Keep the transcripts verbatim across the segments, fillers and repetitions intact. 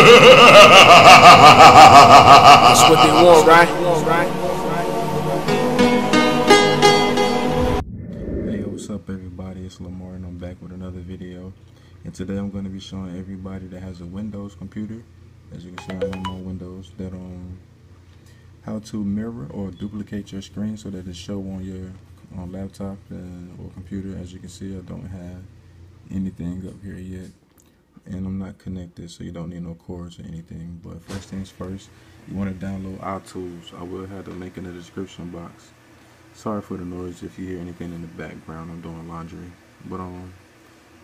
That's what they want, right? Hey, what's up, everybody? It's Lamar, and I'm back with another video. And today I'm going to be showing everybody that has a Windows computer, as you can see I'm on Windows, that um how to mirror or duplicate your screen so that it show on your on laptop uh, or computer. As you can see, I don't have anything up here yet, and I'm not connected, so you don't need no cords or anything. But first things first, you want to download iTools. I will have the link in the description box. Sorry for the noise if you hear anything in the background. I'm doing laundry. But um,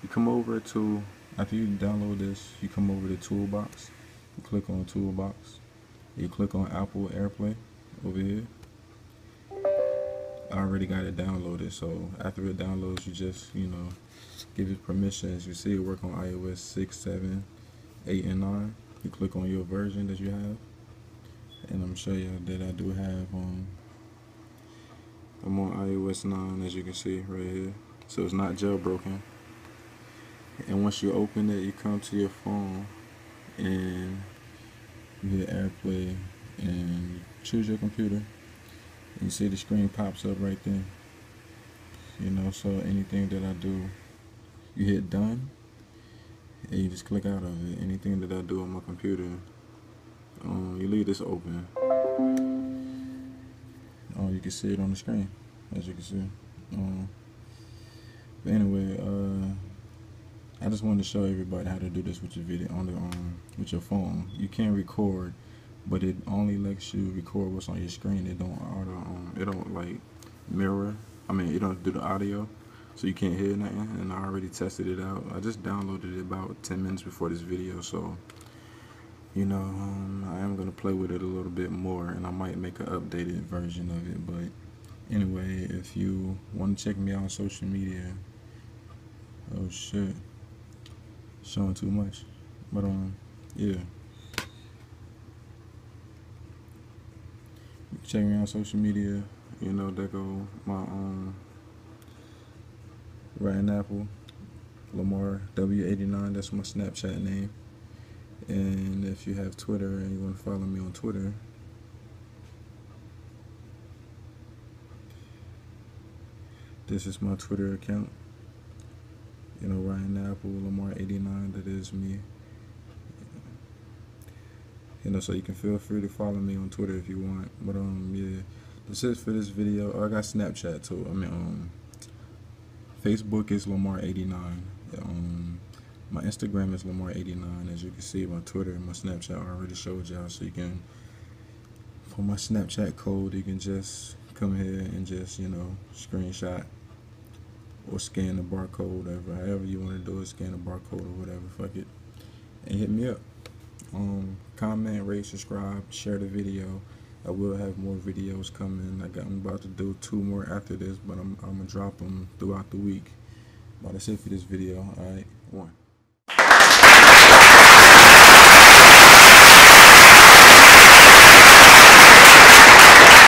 you come over to, after you download this, you come over to Toolbox. You click on Toolbox. You click on Apple AirPlay over here. I already got it downloaded, so after it downloads, you just, you know, give it permission. As you see, it work on iOS six, seven, eight, and nine. You click on your version that you have, and I'm show you that I do have, um, I'm on iOS nine, as you can see right here, so it's not jailbroken. And once you open it, you come to your phone, and you hit AirPlay, and choose your computer. You see the screen pops up right there, you know, so anything that I do, you hit done, and you just click out of it. Anything that I do on my computer, um, you leave this open. Oh, you can see it on the screen, as you can see. Um, but anyway, uh, I just wanted to show everybody how to do this with your video on the um, with your phone. You can record, but it only lets you record what's on your screen. It don't auto, um, it don't like mirror. I mean, it don't do the audio, so you can't hear nothing. And I already tested it out. I just downloaded it about ten minutes before this video, so you know, um, I am gonna play with it a little bit more, and I might make an updated version of it. But anyway, if you want to check me out on social media, oh shit, showing too much, but um, yeah. Check me out on social media, you know, that go my um Ryan Apple, Lamar W eighty-nine, that's my Snapchat name. And if you have Twitter and you want to follow me on Twitter, this is my Twitter account, you know, Ryan Apple, Lamar eighty-nine, that is me. You know, so you can feel free to follow me on Twitter if you want. But um, yeah, that's it for this video. Oh, I got Snapchat too. I mean, um, Facebook is Lamar eighty-nine. Um, my Instagram is Lamar eighty-nine. As you can see, my Twitter and my Snapchat, I already showed y'all. So you can, for my Snapchat code, you can just come here and just, you know, screenshot or scan the barcode, whatever. However you want to do it, scan the barcode or whatever. Fuck it, and hit me up. Um, comment, rate, subscribe, share the video. I will have more videos coming. I got, I'm about to do two more after this, but I'm, I'm gonna drop them throughout the week. But that's it for this video. All right, one.